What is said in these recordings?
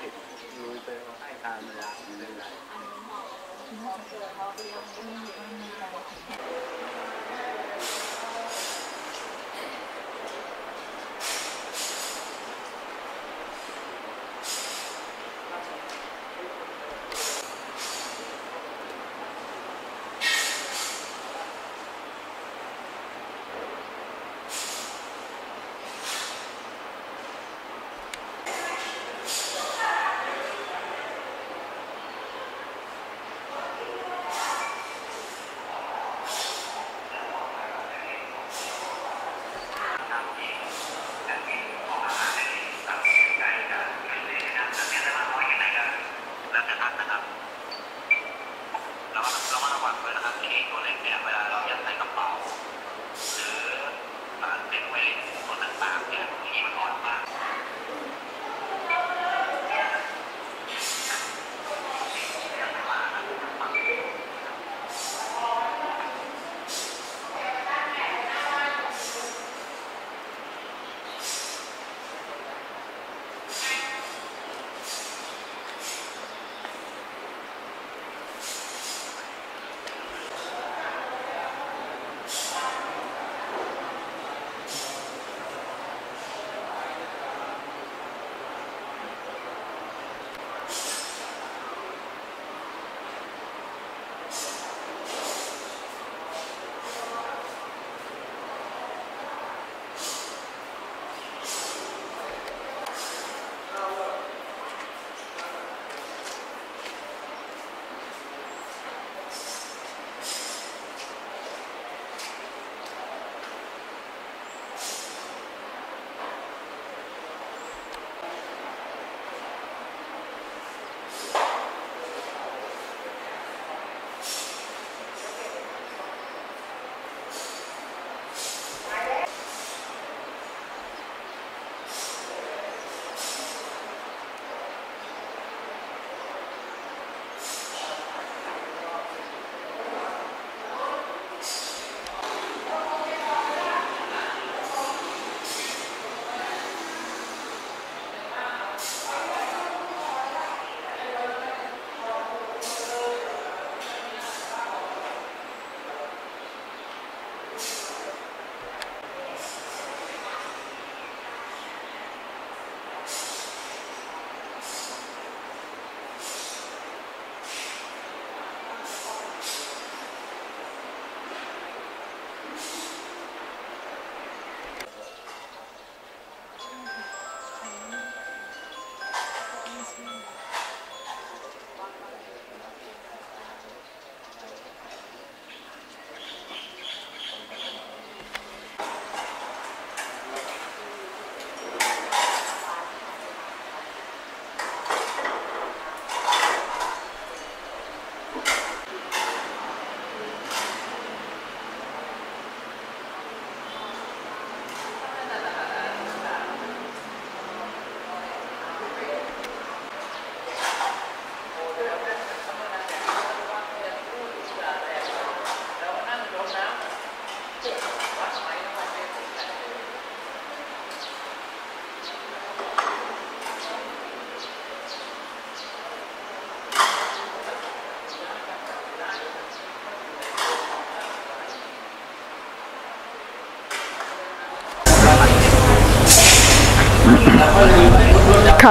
เห็นดูเจอเขาให้ทานมาแล้วไม่เป็นไร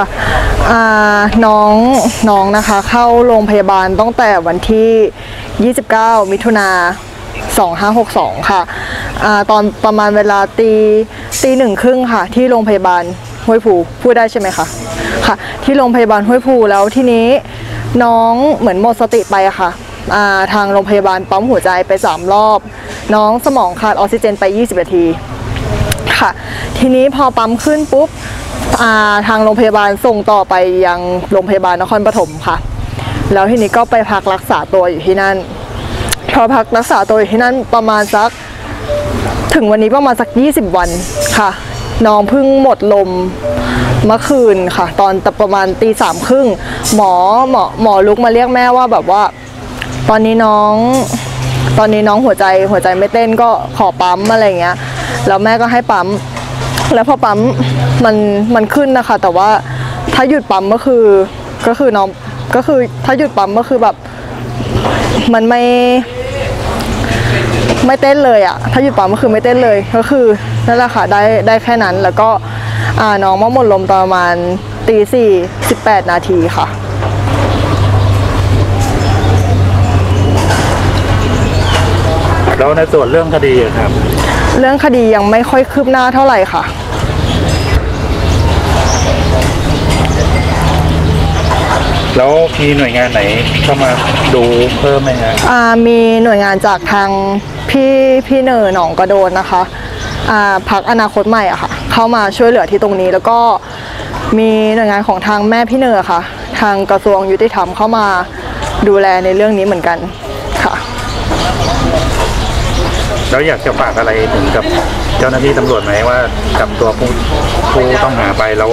ค่ะน้องนะคะเข้าโรงพยาบาลตั้งแต่วันที่29มิถุนา2562ค่ะตอนประมาณเวลาตี 1:30ค่ะที่โรงพยาบาลห้วยภูพูดได้ใช่ไหมคะค่ะที่โรงพยาบาลห้วยภูแล้วทีนี้น้องเหมือนหมดสติไปค่ะทางโรงพยาบาลปั๊มหัวใจไป3รอบน้องสมองขาดออกซิเจนไป20นาทีค่ะทีนี้พอปั๊มขึ้นปุ๊บทางโรงพยาบาลส่งต่อไปยังโรงพยาบาลนครปฐมค่ะแล้วทีนี้ก็ไปพักรักษาตัวอยู่ที่นั่นพอพักรักษาตัวอยู่ที่นั่นประมาณสักถึงวันนี้ประมาณสัก20วันค่ะน้องเพิ่งหมดลมเมื่อคืนค่ะตอนประมาณตี 3:30หมอลุกมาเรียกแม่ว่าแบบว่าตอนนี้น้องหัวใจไม่เต้นก็ขอปั๊มอะไรอย่างเงี้ยแล้วแม่ก็ให้ปั๊มแล้วพอปั๊มมันขึ้นนะคะแต่ว่า ถ้าหยุดปั๊มก็คือน้องก็คือถ้าหยุดปั๊มก็คือแบบมันไม่เต้นเลยอะถ้าหยุดปั๊มก็คือไม่เต้นเลยก็คือนั่นแหละค่ะได้แค่นั้นแล้วก็น้องหมดลมประมาณตี4:18 นาทีค่ะแล้วในส่วนเรื่องคดีครับเรื่องคดียังไม่ค่อยคืบหน้าเท่าไหร่ค่ะแล้วมีหน่วยงานไหนเข้ามาดูเพิ่มไหมฮะมีหน่วยงานจากทางพี่เนอหนองกระโดนนะคะพรรคอนาคตใหม่อะค่ะเข้ามาช่วยเหลือที่ตรงนี้แล้วก็มีหน่วยงานของทางแม่พี่เนอค่ะทางกระทรวงยุติธรรมเข้ามาดูแลในเรื่องนี้เหมือนกันค่ะแล้วอยากจะฝากอะไรถึงกับเจ้าหน้าที่ตำรวจไหมว่าจับตัวผู้ต้องหาไปแล้ว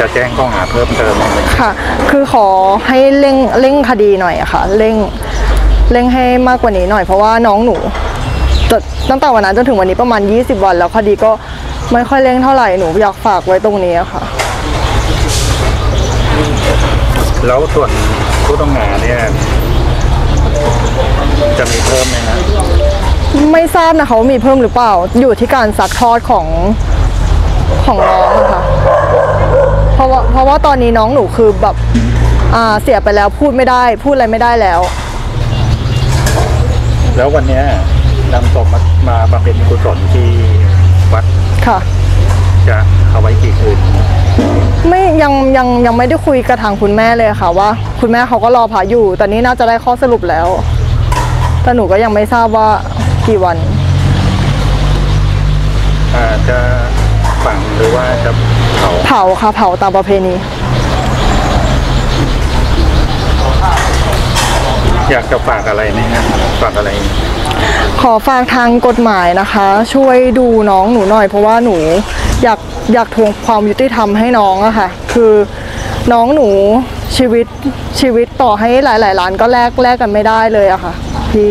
จะแจ้งข้อหาเพิ่มเติมค่ะคือขอให้เร่งคดีหน่อยอะค่ะเร่งให้มากกว่านี้หน่อยเพราะว่าน้องหนูตั้งแต่วันนั้นจนถึงวันนี้ประมาณ20 วันแล้วคดีก็ไม่ค่อยเร่งเท่าไหร่หนูอยากฝากไว้ตรงนี้ค่ะแล้วส่วนผู้ต้องหาเนี่ยจะมีเพิ่มไหมนะไม่ทราบนะคะว่ามีเพิ่มหรือเปล่าอยู่ที่การซักทอดของน้องนะคะเพราะว่าตอนนี้น้องหนูคือแบบเสียไปแล้วพูดไม่ได้พูดอะไรไม่ได้แล้วแล้ววันนี้นำศพมาบำเพ็ญกุศลที่วัดค่ะจะเอาไว้กี่คืนไม่ยังไม่ได้คุยกับทางคุณแม่เลยค่ะว่าคุณแม่เขาก็รอผ่าอยู่ตอนนี้น่าจะได้ข้อสรุปแล้วแต่หนูก็ยังไม่ทราบว่ากี่วันจะฝังหรือว่าจะเผาค่ะเผาตามประเพณีอยากจะฝากอะไรไหมครับฝากอะไรขอฝากทางกฎหมายนะคะช่วยดูน้องหนูหน่อยเพราะว่าหนูอยากทวงความยุติธรรมให้น้องอะค่ะคือน้องหนูชีวิตต่อให้หลายๆล้านก็แลกกันไม่ได้เลยอะค่ะพี่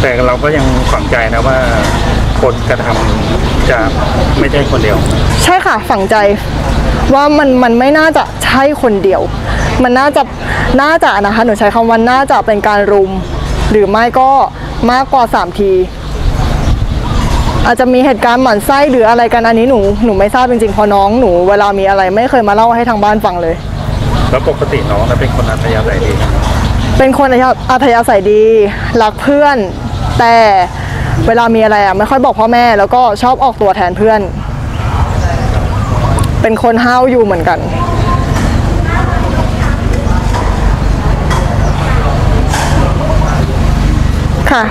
แต่เราก็ยังฝังใจนะว่าคนกระทำจะไม่ใช่คนเดียวใช่ค่ะฝังใจว่ามันไม่น่าจะใช่คนเดียวมันน่าจะนะคะหนูใช้คำว่าน่าจะเป็นการรุมหรือไม่ก็มากกว่า3 ทีอาจจะมีเหตุการณ์หมั่นไส้หรืออะไรกันอันนี้หนูไม่ทราบจริงๆเพราะน้องหนูเวลามีอะไรไม่เคยมาเล่าให้ทางบ้านฟังเลยแล้วปกติน้องเป็นคนอัธยาศัยดีเป็นคนอัธยาศัยดีรักเพื่อนแต่เวลามีอะไรไม่ค่อยบอกพ่อแม่แล้วก็ชอบออกตัวแทนเพื่อนเป็นคนห้าวอยู่เหมือนกันค่ะ